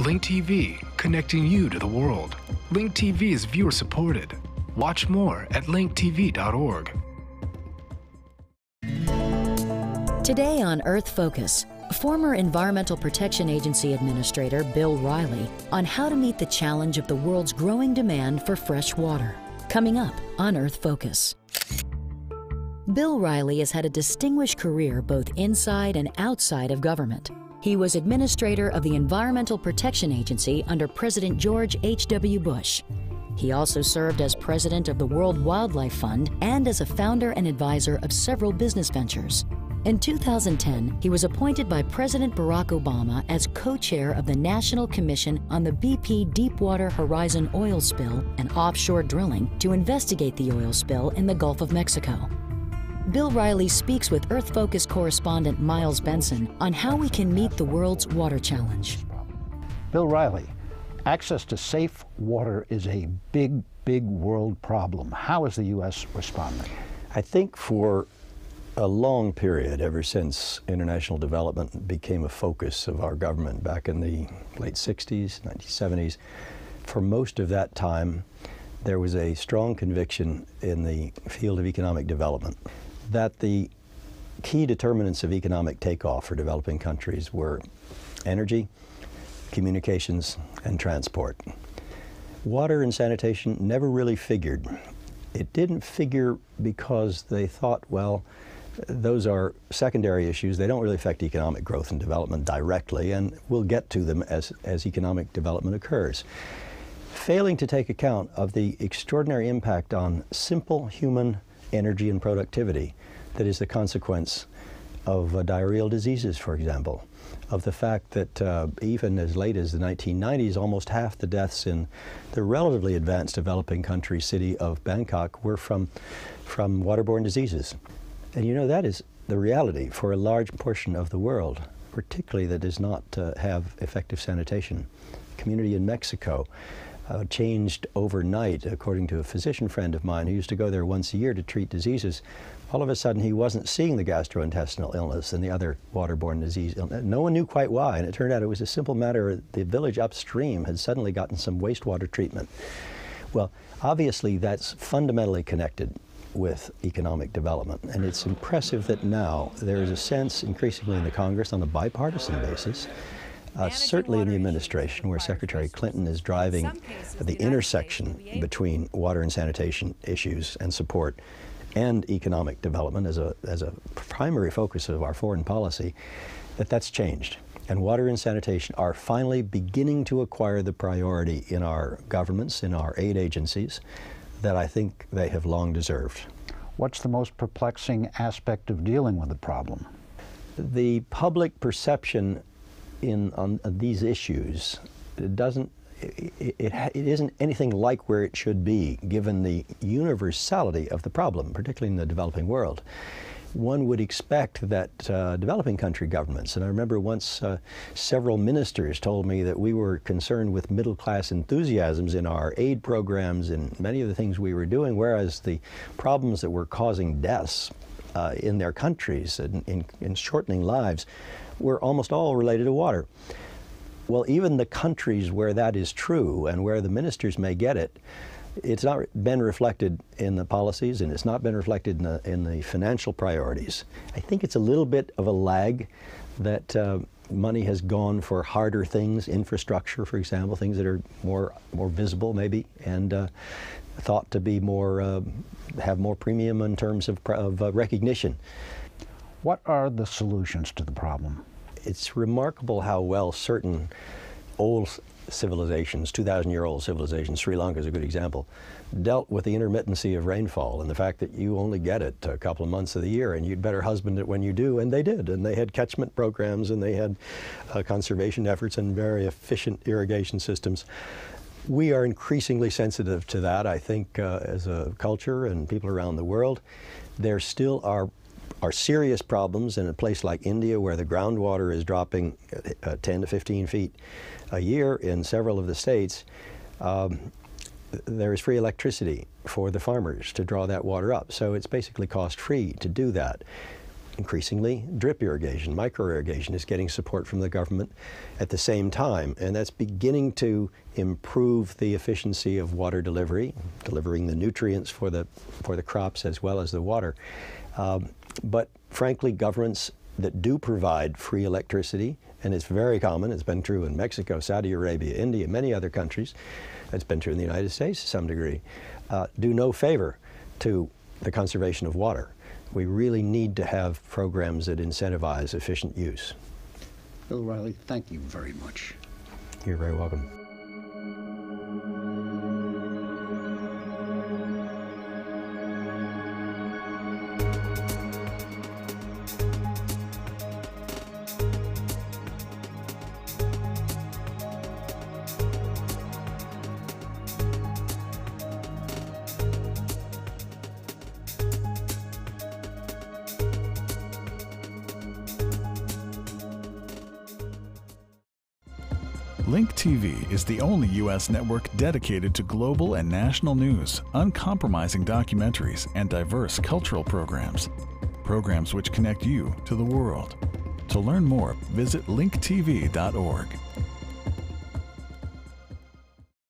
Link TV, connecting you to the world. Link TV is viewer supported. Watch more at linktv.org. Today on Earth Focus, former Environmental Protection Agency Administrator Bill Reilly on how to meet the challenge of the world's growing demand for fresh water. Coming up on Earth Focus. Bill Reilly has had a distinguished career both inside and outside of government. He was administrator of the Environmental Protection Agency under President George H.W. Bush. He also served as president of the World Wildlife Fund and as a founder and advisor of several business ventures. In 2010, he was appointed by President Barack Obama as co-chair of the National Commission on the BP Deepwater Horizon oil spill and offshore drilling to investigate the oil spill in the Gulf of Mexico. Bill Reilly speaks with Earth Focus correspondent Miles Benson on how we can meet the world's water challenge. Bill Reilly, access to safe water is a big, big world problem. How is the U.S. responding? I think for a long period, ever since international development became a focus of our government back in the late 60s, 1970s, for most of that time, there was a strong conviction in the field of economic development that the key determinants of economic takeoff for developing countries were energy, communications, and transport. Water and sanitation never really figured. It didn't figure because they thought, well, those are secondary issues. They don't really affect economic growth and development directly, and we'll get to them as economic development occurs. Failing to take account of the extraordinary impact on simple human energy and productivity that is the consequence of diarrheal diseases, for example, of the fact that even as late as the 1990s, almost half the deaths in the relatively advanced developing country city of Bangkok were from waterborne diseases. And you know, that is the reality for a large portion of the world, particularly that does not have effective sanitation. Community in Mexico changed overnight, according to a physician friend of mine who used to go there once a year to treat diseases. All of a sudden, he wasn't seeing the gastrointestinal illness and the other waterborne disease. No one knew quite why, and it turned out it was a simple matter. The village upstream had suddenly gotten some wastewater treatment. Well, obviously, that's fundamentally connected with economic development, and it's impressive that now there is a sense increasingly in the Congress on a bipartisan basis, certainly in the administration, where Secretary Clinton is driving the intersection between water and sanitation issues and support and economic development as a primary focus of our foreign policy, that that's changed. And water and sanitation are finally beginning to acquire the priority in our governments, in our aid agencies, that I think they have long deserved. What's the most perplexing aspect of dealing with the problem? The public perception on these issues, it isn't anything like where it should be, given the universality of the problem, particularly in the developing world. One would expect that developing country governments, and I remember once several ministers told me that we were concerned with middle-class enthusiasms in our aid programs and many of the things we were doing, whereas the problems that were causing deaths in their countries and in shortening lives were almost all related to water. Well, even the countries where that is true and where the ministers may get it, it's not been reflected in the policies, and it's not been reflected in the financial priorities. I think it's a little bit of a lag that money has gone for harder things, infrastructure, for example, things that are more visible maybe, and thought to be have more premium in terms of recognition. What are the solutions to the problem? It's remarkable how well certain old civilizations, 2,000-year-old civilizations, Sri Lanka is a good example, dealt with the intermittency of rainfall and the fact that you only get it a couple of months of the year and you'd better husband it when you do, and they did. And they had catchment programs and they had conservation efforts and very efficient irrigation systems. We are increasingly sensitive to that, I think, as a culture and people around the world. There still are serious problems in a place like India, where the groundwater is dropping 10 to 15 feet a year in several of the states. There is free electricity for the farmers to draw that water up, so it's basically cost-free to do that. increasingly drip irrigation, micro irrigation is getting support from the government at the same time, and that's beginning to improve the efficiency of water delivery, delivering the nutrients for the crops as well as the water. But frankly, governments that do provide free electricity, and it's very common, it's been true in Mexico, Saudi Arabia, India, many other countries, it's been true in the United States to some degree, do no favor to the conservation of water. We really need to have programs that incentivize efficient use. Bill Reilly, thank you very much. You're very welcome. Link TV is the only U.S. network dedicated to global and national news, uncompromising documentaries, and diverse cultural programs. Programs which connect you to the world. To learn more, visit linktv.org.